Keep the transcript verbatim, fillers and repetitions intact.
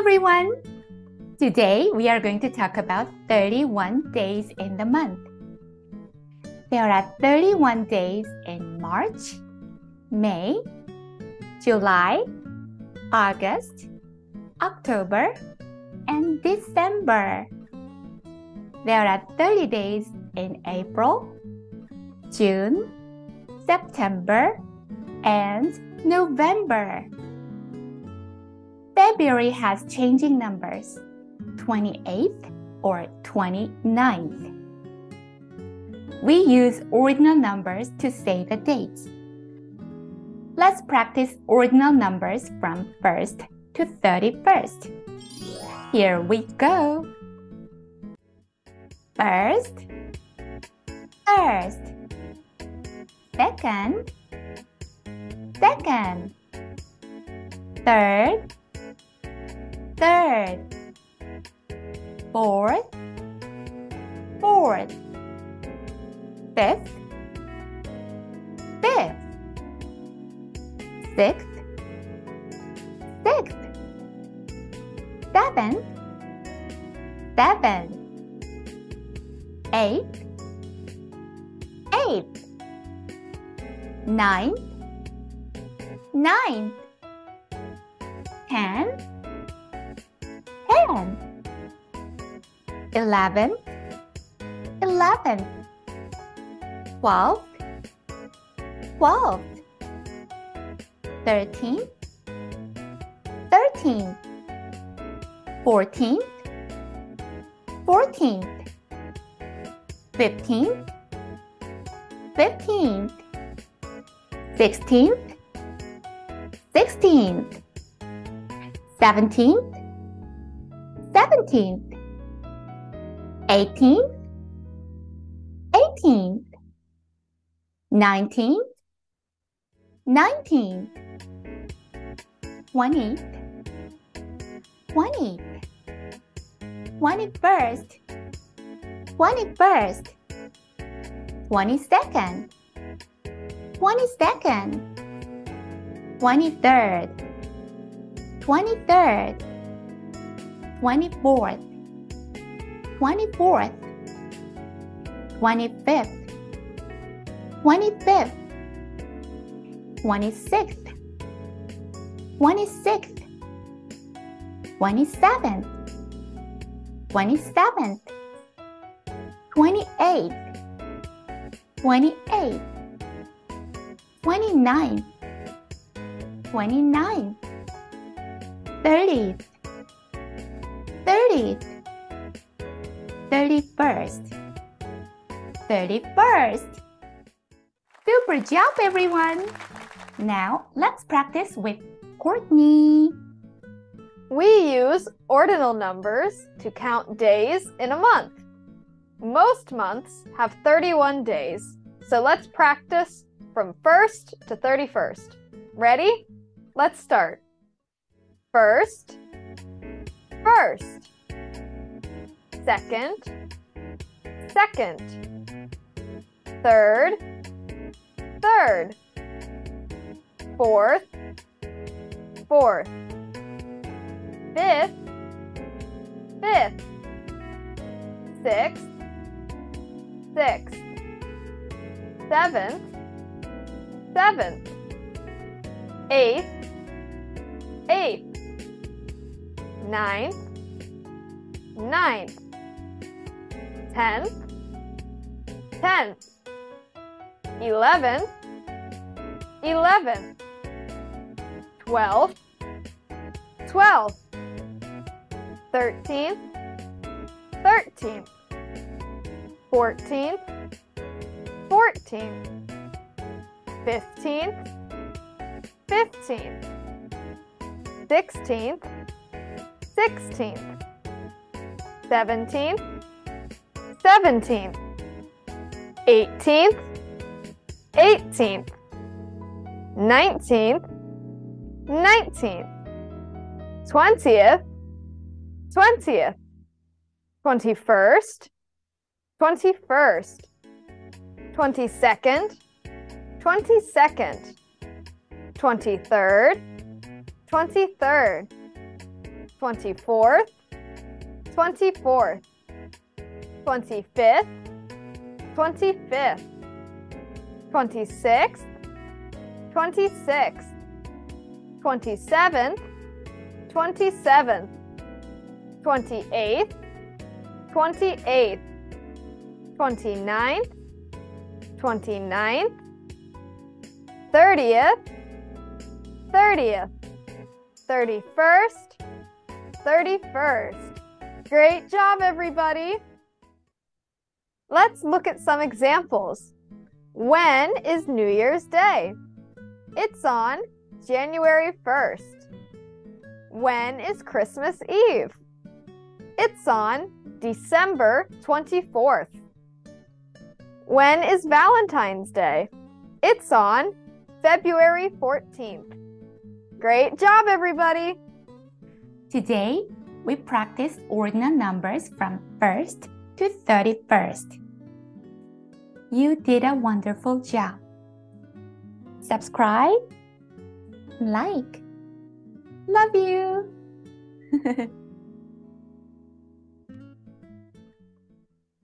everyone! Today we are going to talk about thirty-one days in the month. There are thirty-one days in March, May, July, August, October, and December. There are thirty days in April, June, September, and November. February has changing numbers, twenty-eighth or twenty-ninth. We use ordinal numbers to say the dates. Let's practice ordinal numbers from first to thirty-first. Here we go. First, first. Second, second. Third, third. Fourth, fourth. Fifth, fifth. Sixth, sixth. Seventh, seventh. Eighth, eighth. Ninth, ninth. Tenth, tenth. Eleventh, eleventh. Twelfth, twelfth. Thirteenth, thirteenth. Fourteenth, fourteenth. Fifteenth, fifteenth. Sixteenth, sixteenth. Seventeenth, seventeenth. Eighteenth, eighteenth. Nineteenth, nineteenth. Twentieth, twentieth. Twenty-first, twenty-first. Twenty-second, twenty-second. Twenty-third, twenty-third. Twenty-fourth, twenty-fourth. Twenty-fifth, twenty-fifth. Twenty-sixth, twenty-sixth. Twenty-seventh, twenty-seventh. Twenty-eighth, twenty-eighth. Twenty-ninth, twenty-ninth. Thirtieth, thirtieth. Thirty-first, thirty-first. Super job, everyone! Now let's practice with Courtney. We use ordinal numbers to count days in a month. Most months have thirty-one days, so let's practice from first to thirty-first. Ready? Let's start. First, first. Second, second. Third, third. Fourth, fourth. Fifth, fifth. Sixth, sixth. Seventh, seventh. Eighth, eighth. Ninth, ninth. Tenth, tenth. Eleventh, eleventh. Twelfth, twelfth. Thirteenth, thirteenth. Fourteenth, fourteenth. Fifteenth, fifteenth. Sixteenth, sixteenth. Seventeenth, seventeenth. Eighteenth, eighteenth. Nineteenth, nineteenth. Twentieth, twentieth. Twenty-first, twenty-first. Twenty-second, twenty-second. Twenty-third, twenty-third. twenty-fourth, twenty-fourth, twenty-fifth, twenty-fifth, twenty-sixth, twenty-sixth, twenty-seventh, twenty-seventh, twenty-eighth, twenty-eighth, twenty-ninth, twenty-ninth, thirtieth, thirtieth, thirty-first, thirty-first. Great job, everybody. Let's look at some examples. When is New Year's Day? It's on January first. When is Christmas Eve? It's on December twenty-fourth. When is Valentine's Day? It's on February fourteenth. Great job, everybody! Today, we practiced ordinal numbers from first to thirty-first. You did a wonderful job. Subscribe, like. Love you!